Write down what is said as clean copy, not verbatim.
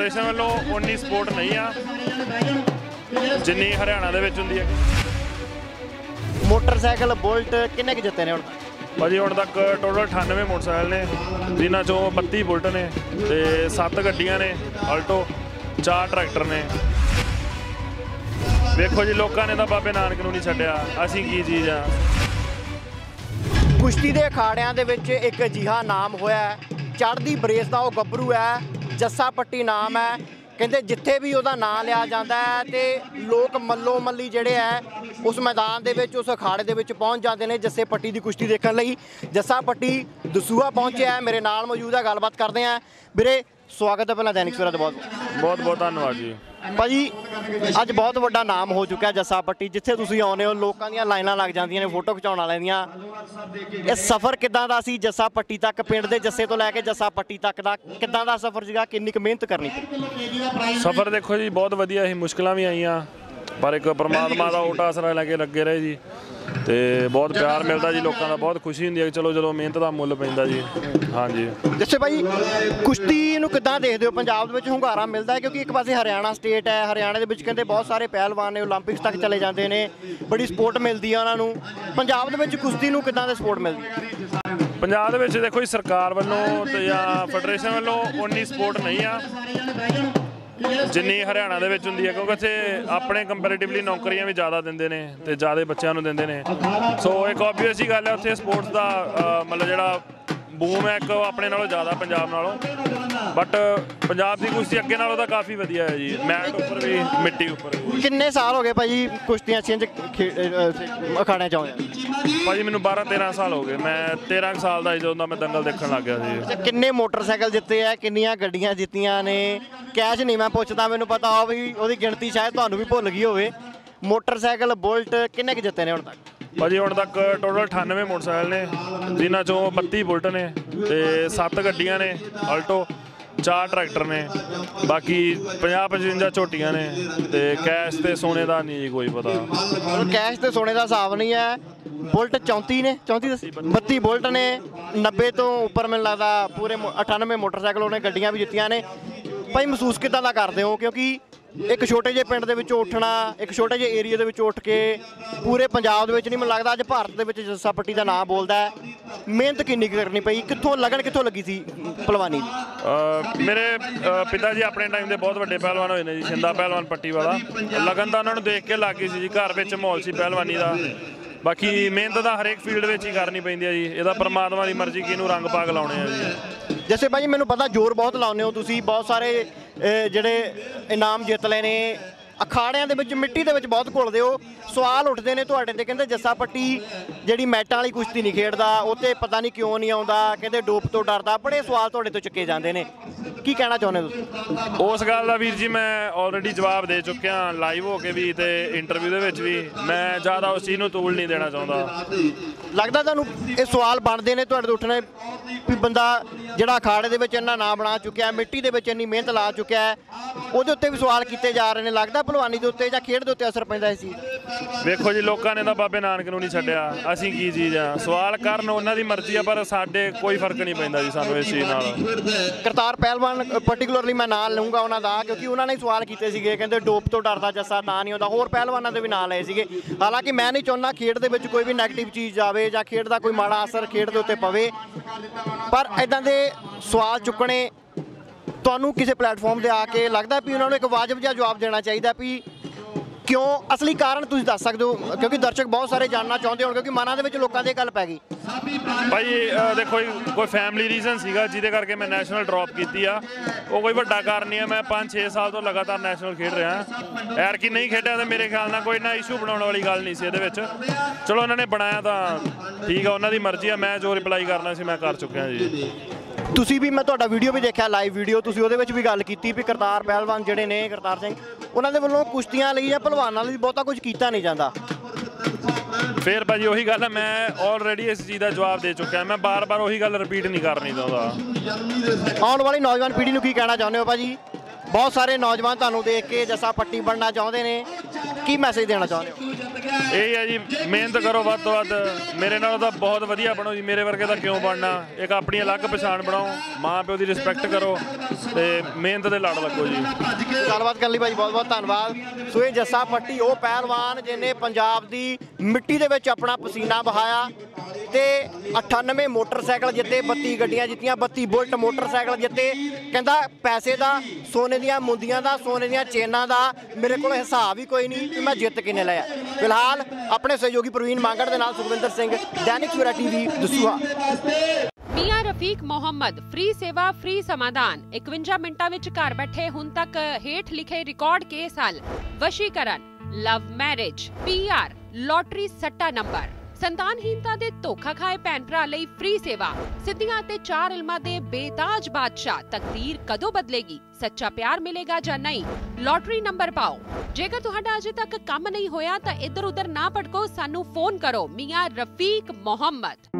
Federation ਵੱਲੋਂ ਉਨੀ support ਨਹੀਂ ਆ ਜਿੰਨੀ ਹਰਿਆਣਾ ਦੇ ਵਿੱਚ ਹੁੰਦੀ ਹੈ। ਮੋਟਰਸਾਈਕਲ ਬੁਲਟ ਕਿੰਨੇ ਕੁ ਜਿੱਤੇ ਨੇ ਹੁਣ ਭਾਜੀ? ਹੁਣ ਤੱਕ ਟੋਟਲ 98 ਮੋਟਰਸਾਈਕਲ ਨੇ, ਜਿਨ੍ਹਾਂ ਚੋਂ 32 ਬੁਲਟ ਨੇ ਤੇ 7 ਗੱਡੀਆਂ ਨੇ ਆਲਟੋ, 4 ਟਰੈਕਟਰ ਨੇ। ਵੇਖੋ ਜੀ, ਲੋਕਾਂ ਨੇ ਤਾਂ ਬਾਬੇ ਨਾਨਕ ਨੂੰ ਨਹੀਂ ਛੱਡਿਆ, ਅਸੀਂ ਕੀ ਚੀਜ਼ ਆ। ਕੁਸ਼ਤੀ ਦੇ ਅਖਾੜਿਆਂ ਦੇ ਵਿੱਚ ਇੱਕ ਅਜਿਹਾ ਨਾਮ ਹੋਇਆ, ਚੜ੍ਹਦੀ ਬਰੇਸ ਦਾ ਉਹ ਗੱਭਰੂ ਹੈ, ਜੱਸਾ ਪੱਟੀ ਨਾਮ ਹੈ। ਕਹਿੰਦੇ ਜਿੱਥੇ ਵੀ ਉਹਦਾ ਨਾਂ ਲਿਆ ਜਾਂਦਾ ਹੈ ਤੇ ਲੋਕ ਮੱਲੋ ਮੱਲੀ ਜਿਹੜੇ ਹੈ ਉਸ ਮੈਦਾਨ ਦੇ ਵਿੱਚ, ਉਸ ਅਖਾੜੇ ਦੇ ਵਿੱਚ ਪਹੁੰਚ ਜਾਂਦੇ ਨੇ ਜੱਸੇ ਪੱਟੀ ਦੀ ਕੁਸ਼ਤੀ ਦੇਖਣ ਲਈ। ਜੱਸਾ ਪੱਟੀ ਦਸੂਹਾ ਪਹੁੰਚਿਆ ਹੈ, ਮੇਰੇ ਨਾਲ ਮੌਜੂਦ ਹੈ, ਗੱਲਬਾਤ ਕਰਦੇ ਹਾਂ। ਵੀਰੇ ਸਵਾਗਤ ਹੈ ਪਹਿਲਾਂ ਦੈਨਿਕ ਸਵੇਰਾ ਦਾ, ਬਹੁਤ ਧੰਨਵਾਦ ਜੀ। ਭਾਜੀ ਅੱਜ ਬਹੁਤ ਵੱਡਾ ਨਾਮ ਹੋ ਚੁੱਕਿਆ ਜੱਸਾ ਪੱਟੀ, ਜਿੱਥੇ ਤੁਸੀਂ ਆਉਂਦੇ ਹੋ ਲੋਕਾਂ ਦੀਆਂ ਲਾਈਨਾਂ ਲੱਗ ਜਾਂਦੀਆਂ ਨੇ ਫੋਟੋ ਖਿਚਾਉਣ ਵਾਲਿਆਂ ਦੀਆਂ। ਇਹ ਸਫ਼ਰ ਕਿੱਦਾਂ ਦਾ ਸੀ ਜੱਸਾ ਪੱਟੀ ਤੱਕ, ਪਿੰਡ ਦੇ ਜੱਸੇ ਤੋਂ ਲੈ ਕੇ ਜੱਸਾ ਪੱਟੀ ਤੱਕ ਦਾ ਕਿੱਦਾਂ ਦਾ ਸਫ਼ਰ ਸੀਗਾ, ਕਿੰਨੀ ਕੁ ਮਿਹਨਤ ਕਰਨੀ ਪਈ? ਸਫ਼ਰ ਦੇਖੋ ਜੀ ਬਹੁਤ ਵਧੀਆ ਸੀ, ਮੁਸ਼ਕਿਲਾਂ ਵੀ ਆਈਆਂ ਪਰ ਇੱਕ ਪਰਮਾਤਮਾ ਦਾ ਓਟਾ ਆਸਰਾ ਲੈ ਕੇ ਲੱਗੇ ਰਹੇ ਜੀ, ਤੇ ਬਹੁਤ ਪਿਆਰ ਮਿਲਦਾ ਜੀ ਲੋਕਾਂ ਦਾ, ਬਹੁਤ ਖੁਸ਼ੀ ਹੁੰਦੀ ਹੈ ਕਿ ਚਲੋ ਜਦੋਂ ਮਿਹਨਤ ਦਾ ਮੁੱਲ ਪੈਂਦਾ ਜੀ। ਹਾਂਜੀ ਜੱਸੇ ਭਾਈ, ਕੁਸ਼ਤੀ ਨੂੰ ਕਿੱਦਾਂ ਦੇਖਦੇ ਹੋ? ਪੰਜਾਬ ਦੇ ਵਿੱਚ ਹੁੰਗਾਰਾ ਮਿਲਦਾ ਹੈ ਕਿਉਂਕਿ ਇੱਕ ਪਾਸੇ ਹਰਿਆਣਾ ਸਟੇਟ ਹੈ, ਹਰਿਆਣੇ ਦੇ ਵਿੱਚ ਕਹਿੰਦੇ ਬਹੁਤ ਸਾਰੇ ਪਹਿਲਵਾਨ ਨੇ ਓਲੰਪਿਕਸ ਤੱਕ ਚਲੇ ਜਾਂਦੇ ਨੇ, ਬੜੀ ਸਪੋਰਟ ਮਿਲਦੀ ਹੈ ਉਹਨਾਂ ਨੂੰ। ਪੰਜਾਬ ਦੇ ਵਿੱਚ ਕੁਸ਼ਤੀ ਨੂੰ ਕਿੱਦਾਂ ਦੀ ਸਪੋਰਟ ਮਿਲਦੀ ਹੈ? ਪੰਜਾਬ ਦੇ ਵਿੱਚ ਦੇਖੋ ਜੀ ਸਰਕਾਰ ਵੱਲੋਂ ਤੇ ਜਾਂ ਫੈਡਰੇਸ਼ਨ ਵੱਲੋਂ ਉਨੀ ਸਪੋਰਟ ਨਹੀਂ ਆ ਜਿੰਨੀ ਹਰਿਆਣਾ ਦੇ ਵਿੱਚ ਹੁੰਦੀ ਹੈ, ਕਿਉਂਕਿ ਇੱਥੇ ਆਪਣੇ ਕੰਪੈਰੀਟਿਵਲੀ ਨੌਕਰੀਆਂ ਵੀ ਜ਼ਿਆਦਾ ਦਿੰਦੇ ਨੇ ਤੇ ਜ਼ਿਆਦਾ ਬੱਚਿਆਂ ਨੂੰ ਦਿੰਦੇ ਨੇ। ਸੋ ਇੱਕ ਓਬਵੀਅਸ ਹੀ ਗੱਲ ਹੈ ਉੱਥੇ ਸਪੋਰਟਸ ਦਾ ਮਤਲਬ ਜਿਹੜਾ ਬੂਮ ਹੈ ਇੱਕ ਆਪਣੇ ਨਾਲੋਂ ਜ਼ਿਆਦਾ ਪੰਜਾਬ ਨਾਲੋਂ, ਬਟ ਪੰਜਾਬ ਦੀ ਕੁਸ਼ਤੀ ਅੱਗੇ ਨਾਲੋਂ ਤਾਂ ਕਾਫੀ ਵਧੀਆ ਹੈ ਜੀ, ਮੈਟ ਉੱਪਰ ਵੀ ਮਿੱਟੀ ਉੱਪਰ ਵੀ। ਕਿੰਨੇ ਸਾਲ ਹੋ ਗਏ ਭਾਜੀ ਕੁਸ਼ਤੀਆਂ ਛਿੰਝ ਅਖਾੜਿਆਂ 'ਚ ਆਉਂਦੇ? ਭਾਜੀ ਮੈਨੂੰ 12-13 ਸਾਲ ਹੋ ਗਏ, ਮੈਂ 13 ਸਾਲ ਦਾ ਜਦੋਂ ਦਾ ਮੈਂ ਦੰਗਲ ਦੇਖਣ ਲੱਗ ਗਿਆ ਸੀ। ਕਿੰਨੇ ਮੋਟਰਸਾਈਕਲ ਜਿੱਤੇ ਆ, ਕਿੰਨੀਆਂ ਗੱਡੀਆਂ ਜਿੱਤੀਆਂ ਨੇ? ਕੈਸ਼ ਨਹੀਂ ਮੈਂ ਪੁੱਛਦਾ, ਮੈਨੂੰ ਪਤਾ ਹੋ ਵੀ ਉਹਦੀ ਗਿਣਤੀ ਸ਼ਾਇਦ ਤੁਹਾਨੂੰ ਵੀ ਭੁੱਲ ਗਈ ਹੋਵੇ। ਮੋਟਰਸਾਈਕਲ ਬੁਲਟ ਕਿੰਨੇ ਕੁ ਜਿੱਤੇ ਨੇ ਹੁਣ ਤੱਕ? ਭਾਜੀ ਹੁਣ ਤੱਕ ਟੋਟਲ 98 ਮੋਟਰਸਾਈਕਲ ਨੇ, ਜਿਨ੍ਹਾਂ ਚੋਂ 32 ਬੁਲਟ ਨੇ ਤੇ 7 ਗੱਡੀਆਂ ਨੇ ਆਲਟੋ, 4 ਟਰੈਕਟਰ ਨੇ, ਬਾਕੀ 50-55 ਝੋਟੀਆਂ ਨੇ ਤੇ ਕੈਸ਼ ਤੇ ਸੋਨੇ ਦਾ ਨਹੀਂ ਕੋਈ ਪਤਾ। ਕੈਸ਼ ਤੇ ਸੋਨੇ ਦਾ ਹਿਸਾਬ ਨਹੀਂ ਹੈ। ਬੁਲਟ 34 ਨੇ, 32 ਬੁਲਟ ਨੇ, 90 ਤੋਂ ਉੱਪਰ ਮੈਨੂੰ ਲੱਗਦਾ ਪੂਰੇ 98 ਮੋਟਰਸਾਈਕਲ ਉਹਨੇ, ਗੱਡੀਆਂ ਵੀ ਜਿੱਤੀਆਂ ਨੇ। ਭਾਈ ਮਹਿਸੂਸ ਕਿੱਦਾਂ ਦਾ ਕਰਦੇ ਹੋ, ਕਿਉਂਕਿ ਇੱਕ ਛੋਟੇ ਜਿਹੇ ਪਿੰਡ ਦੇ ਵਿੱਚੋਂ ਉੱਠਣਾ, ਇੱਕ ਛੋਟੇ ਜਿਹੇ ਏਰੀਆ ਦੇ ਵਿੱਚੋਂ ਉੱਠ ਕੇ ਪੂਰੇ ਪੰਜਾਬ ਦੇ ਵਿੱਚ ਨਹੀਂ ਮੈਨੂੰ ਲੱਗਦਾ ਅੱਜ ਭਾਰਤ ਦੇ ਵਿੱਚ ਜੱਸਾ ਪੱਟੀ ਦਾ ਨਾਮ ਬੋਲਦਾ ਹੈ। ਮਿਹਨਤ ਕਿੰਨੀ ਕਰਨੀ ਪਈ, ਕਿੱਥੋਂ ਲਗਨ ਕਿੱਥੋਂ ਲੱਗੀ ਸੀ ਪਹਿਲਵਾਨੀ ਦੀ? ਮੇਰੇ ਪਿਤਾ ਜੀ ਆਪਣੇ ਟਾਈਮ ਦੇ ਬਹੁਤ ਵੱਡੇ ਪਹਿਲਵਾਨ ਹੋਏ ਨੇ ਜੀ, ਸ਼ਿੰਦਾ ਪਹਿਲਵਾਨ ਪੱਟੀ ਵਾਲਾ। ਲਗਨ ਤਾਂ ਉਹਨਾਂ ਨੂੰ ਦੇਖ ਕੇ ਲੱਗ ਗਈ ਸੀ ਜੀ, ਘਰ ਵਿੱਚ ਮਾਹੌਲ ਸੀ ਪਹਿਲਵਾਨੀ ਦਾ। ਬਾਕੀ ਮਿਹਨਤ ਤਾਂ ਹਰੇਕ ਫੀਲਡ ਵਿੱਚ ਹੀ ਕਰਨੀ ਪੈਂਦੀ ਹੈ ਜੀ, ਇਹਦਾ ਪਰਮਾਤਮਾ ਦੀ ਮਰਜ਼ੀ ਕਿਹਨੂੰ ਰੰਗ ਪਾਗ ਲਾਉਣੇ ਆ ਜੀ। ਜੱਸੇ ਭਾਈ ਮੈਨੂੰ ਪਤਾ ਜ਼ੋਰ ਬਹੁਤ ਲਾਉਂਦੇ ਹੋ ਤੁਸੀਂ, ਬਹੁਤ ਸਾਰੇ ਜਿਹੜੇ ਇਨਾਮ ਜਿੱਤ ਲਏ ਨੇ, ਅਖਾੜਿਆਂ ਦੇ ਵਿੱਚ ਮਿੱਟੀ ਦੇ ਵਿੱਚ ਬਹੁਤ ਘੁਲਦੇ ਹੋ। ਸਵਾਲ ਉੱਠਦੇ ਨੇ ਤੁਹਾਡੇ ਤੇ, ਕਹਿੰਦੇ ਜੱਸਾ ਪੱਟੀ ਜਿਹੜੀ ਮੈਟਾਂ ਵਾਲੀ ਕੁਸ਼ਤੀ ਨਹੀਂ ਖੇਡਦਾ, ਉਹ ਤੇ ਪਤਾ ਨਹੀਂ ਕਿਉਂ ਨਹੀਂ ਆਉਂਦਾ, ਕਹਿੰਦੇ ਡੋਪ ਤੋਂ ਡਰਦਾ, ਬੜੇ ਸਵਾਲ ਤੁਹਾਡੇ ਤੋਂ ਚੁੱਕੇ ਜਾਂਦੇ ਨੇ, ਕੀ ਕਹਿਣਾ ਚਾਹੁੰਦੇ ਤੁਸੀਂ ਉਸ ਗੱਲ ਦਾ? ਵੀਰ ਜੀ ਮੈਂ ਆਲਰੇਡੀ ਜਵਾਬ ਦੇ ਚੁੱਕਿਆ, ਲਾਈਵ ਹੋ ਕੇ ਵੀ ਤੇ ਇੰਟਰਵਿਊ ਦੇ ਵਿੱਚ ਵੀ। ਮੈਂ ਜ਼ਿਆਦਾ ਉਸ ਚੀਜ਼ ਨੂੰ ਤੋਲ ਨਹੀਂ ਦੇਣਾ ਚਾਹੁੰਦਾ। ਲੱਗਦਾ ਤੁਹਾਨੂੰ ਇਹ ਸਵਾਲ ਬਣਦੇ ਨੇ ਤੁਹਾਡੇ ਤੋਂ ਉੱਠਣੇ ਵੀ ਬੰਦਾ ਜਿਹੜਾ ਅਖਾੜੇ ਦੇ ਵਿੱਚ ਇੰਨਾ ਨਾਂ ਬਣਾ ਚੁੱਕਿਆ, ਮਿੱਟੀ ਦੇ ਵਿੱਚ ਇੰਨੀ ਮਿਹਨਤ ਲਾ ਚੁੱਕਿਆ, ਉਹਦੇ ਉੱਤੇ ਵੀ ਸਵਾਲ ਕੀਤੇ ਜਾ ਰਹੇ ਨੇ, ਲੱਗਦਾ ਭਲਵਾਨੀ ਦੇ ਉੱਤੇ ਜਾਂ ਖੇਡ ਦੇ ਉੱਤੇ ਅਸਰ ਪੈਂਦਾ ਸੀ? ਵੇਖੋ ਜੀ, ਲੋਕਾਂ ਨੇ ਤਾਂ ਬਾਬੇ ਨਾਨਕ ਨੂੰ ਨਹੀਂ ਛੱਡਿਆ, ਅਸੀਂ ਕੀ ਚੀਜ਼ ਆ। ਸਵਾਲ ਕਰਨ ਉਹਨਾਂ ਦੀ ਮਰਜ਼ੀ ਆ, ਪਰ ਸਾਡੇ ਕੋਈ ਫਰਕ ਨਹੀਂ ਪੈਂਦਾ ਜੀ ਸਾਨੂੰ ਇਸ ਚੀਜ਼ ਨਾਲ। ਕਰਤਾਰ ਪਹਿਲਵਾਨ ਪਰਟੀਕੁਲਰਲੀ ਮੈਂ ਨਾਲ ਲਊਂਗਾ ਉਹਨਾਂ ਦਾ, ਕਿਉਂਕਿ ਉਹਨਾਂ ਨੇ ਸਵਾਲ ਕੀਤੇ ਸੀਗੇ, ਕਹਿੰਦੇ ਡੋਪ ਤੋਂ ਡਰਦਾ ਜੱਸਾ ਤਾਂ ਨਹੀਂ ਆਉਂਦਾ, ਹੋਰ ਪਹਿਲਵਾਨਾਂ ਦੇ ਵੀ ਨਾਲ ਆਏ ਸੀਗੇ। ਹਾਲਾਂਕਿ ਮੈਂ ਨਹੀਂ ਚਾਹੁੰਦਾ ਖੇਡ ਦੇ ਵਿੱਚ ਕੋਈ ਵੀ ਨੈਗੇਟਿਵ ਚੀਜ਼ ਜਾਵੇ ਜਾਂ ਖੇਡ ਦਾ ਕੋਈ ਮਾੜਾ ਅਸਰ ਖੇਡ ਦੇ ਉੱਤੇ ਪਵੇ, ਪਰ ਇੱਦਾਂ ਦੇ ਸਵਾਲ ਚੁੱਕਣੇ ਤੁਹਾਨੂੰ ਕਿਸੇ ਪਲੇਟਫਾਰਮ 'ਤੇ ਆ ਕੇ ਲੱਗਦਾ ਵੀ ਉਹਨਾਂ ਨੂੰ ਇੱਕ ਵਾਜਬ ਜਿਹਾ ਜਵਾਬ ਦੇਣਾ ਚਾਹੀਦਾ ਵੀ ਕਿਉਂ? ਅਸਲੀ ਕਾਰਨ ਤੁਸੀਂ ਦੱਸ ਸਕਦੇ ਹੋ, ਕਿਉਂਕਿ ਦਰਸ਼ਕ ਬਹੁਤ ਸਾਰੇ ਜਾਣਨਾ ਚਾਹੁੰਦੇ ਹੋਣ, ਕਿਉਂਕਿ ਮਨਾਂ ਦੇ ਵਿੱਚ ਲੋਕਾਂ ਦੀ ਗੱਲ ਪੈ ਗਈ। ਭਾਈ ਦੇਖੋ, ਕੋਈ ਫੈਮਿਲੀ ਰੀਜ਼ਨ ਸੀਗਾ ਜਿਹਦੇ ਕਰਕੇ ਮੈਂ ਨੈਸ਼ਨਲ ਡ੍ਰੌਪ ਕੀਤੀ ਆ, ਉਹ ਕੋਈ ਵੱਡਾ ਕਾਰਨ ਨਹੀਂ ਆ। ਮੈਂ 5-6 ਸਾਲ ਤੋਂ ਲਗਾਤਾਰ ਨੈਸ਼ਨਲ ਖੇਡ ਰਿਹਾ, ਐਰ ਕਿ ਨਹੀਂ ਖੇਡਿਆ ਤਾਂ ਮੇਰੇ ਖਿਆਲ ਨਾਲ ਕੋਈ ਨਾ ਇਸ਼ੂ ਬਣਾਉਣ ਵਾਲੀ ਗੱਲ ਨਹੀਂ ਸੀ ਇਹਦੇ ਵਿੱਚ। ਚਲੋ ਉਹਨਾਂ ਨੇ ਬਣਾਇਆ ਤਾਂ ਠੀਕ ਆ, ਉਹਨਾਂ ਦੀ ਮਰਜ਼ੀ ਆ, ਮੈਂ ਜੋ ਰਿਪਲਾਈ ਕਰਨਾ ਸੀ ਮੈਂ ਕਰ ਚੁੱਕਿਆ ਜੀ। ਤੁਸੀਂ ਵੀ, ਮੈਂ ਤੁਹਾਡਾ ਵੀਡੀਓ ਵੀ ਦੇਖਿਆ, ਲਾਈਵ ਵੀਡੀਓ, ਤੁਸੀਂ ਉਹਦੇ ਵਿੱਚ ਵੀ ਗੱਲ ਕੀਤੀ ਵੀ ਕਰਤਾਰ ਪਹਿਲਵਾਨ ਜਿਹੜੇ ਨੇ, ਕਰਤਾਰ ਸਿੰਘ, ਉਹਨਾਂ ਦੇ ਵੱਲੋਂ ਕੁਸ਼ਤੀਆਂ ਲਈ ਜਾਂ ਭਲਵਾਨਾਂ ਲਈ ਬਹੁਤਾ ਕੁਝ ਕੀਤਾ ਨਹੀਂ ਜਾਂਦਾ। ਫਿਰ ਭਾਜੀ ਉਹੀ ਗੱਲ ਹੈ, ਮੈਂ ਆਲਰੇਡੀ ਇਸ ਚੀਜ਼ ਦਾ ਜਵਾਬ ਦੇ ਚੁੱਕਿਆ, ਮੈਂ ਬਾਰ-ਬਾਰ ਉਹੀ ਗੱਲ ਰਿਪੀਟ ਨਹੀਂ ਕਰਨੀ ਚਾਹੁੰਦਾ। ਆਉਣ ਵਾਲੀ ਨੌਜਵਾਨ ਪੀੜ੍ਹੀ ਨੂੰ ਕੀ ਕਹਿਣਾ ਚਾਹੁੰਦੇ ਹੋ ਭਾਜੀ? ਬਹੁਤ ਸਾਰੇ ਨੌਜਵਾਨ ਤੁਹਾਨੂੰ ਦੇਖ ਕੇ ਜੱਸਾ ਪੱਟੀ ਬਣਨਾ ਚਾਹੁੰਦੇ ਨੇ, ਕੀ ਮੈਸੇਜ ਦੇਣਾ ਚਾਹੁੰਦੇ ਹੋ? यही है जी, मेहनत करो वध तो वध, मेरे नाल तो बहुत वधिया बनो जी, मेरे वर्गे का क्यों बनना, एक अपनी अलग पछाण बनाओ, माँ प्यो की रिस्पैक्ट करो तो मेहनत के लड़ लगो जी। गलबात करने भाई बहुत बहुत धन्यवाद। सो ये जस्सा पट्टी वो पहलवान जिन्हें पंजाब की मिट्टी के अपना पसीना बहाया तो 98 मोटरसाइकिल जिते, 32 गड्डियां जितियां, 32 बुलेट मोटरसाइकिल जिते, कहता पैसे का, सोने दियां मुंदियां का, सोने दियां चेनां का मेरे को हिसाब ही कोई नहीं कि मैं जित किन्ने लाया। फिलहाल अपने सहयोगी प्रवीण मांगड़ के नाल सुखविंदर सिंह, दैनिक सवेरा टीवी दसूहा। मियां रफीक मोहम्मद, फ्री सेवा फ्री समाधान, 51 मिनटा विच घर बैठे हुण तक हेठ लिखे रिकॉर्ड केस हल, वशीकरण, लव मैरिज, PR, लॉटरी सट्टा नंबर, संतानहीनता दे धोखा खाए भैन भरा लई फ्री सेवा, सिद्धियां ते चार इलमां दे बेताज बादशाह, तकदीर कदों बदलेगी, सच्चा प्यार मिलेगा या नहीं, लॉटरी नंबर पाओ। जेकर तुहाडा अजे तक काम नहीं होया तां इधर उधर ना भटको, सानू फोन करो। मियां रफीक मोहम्मद।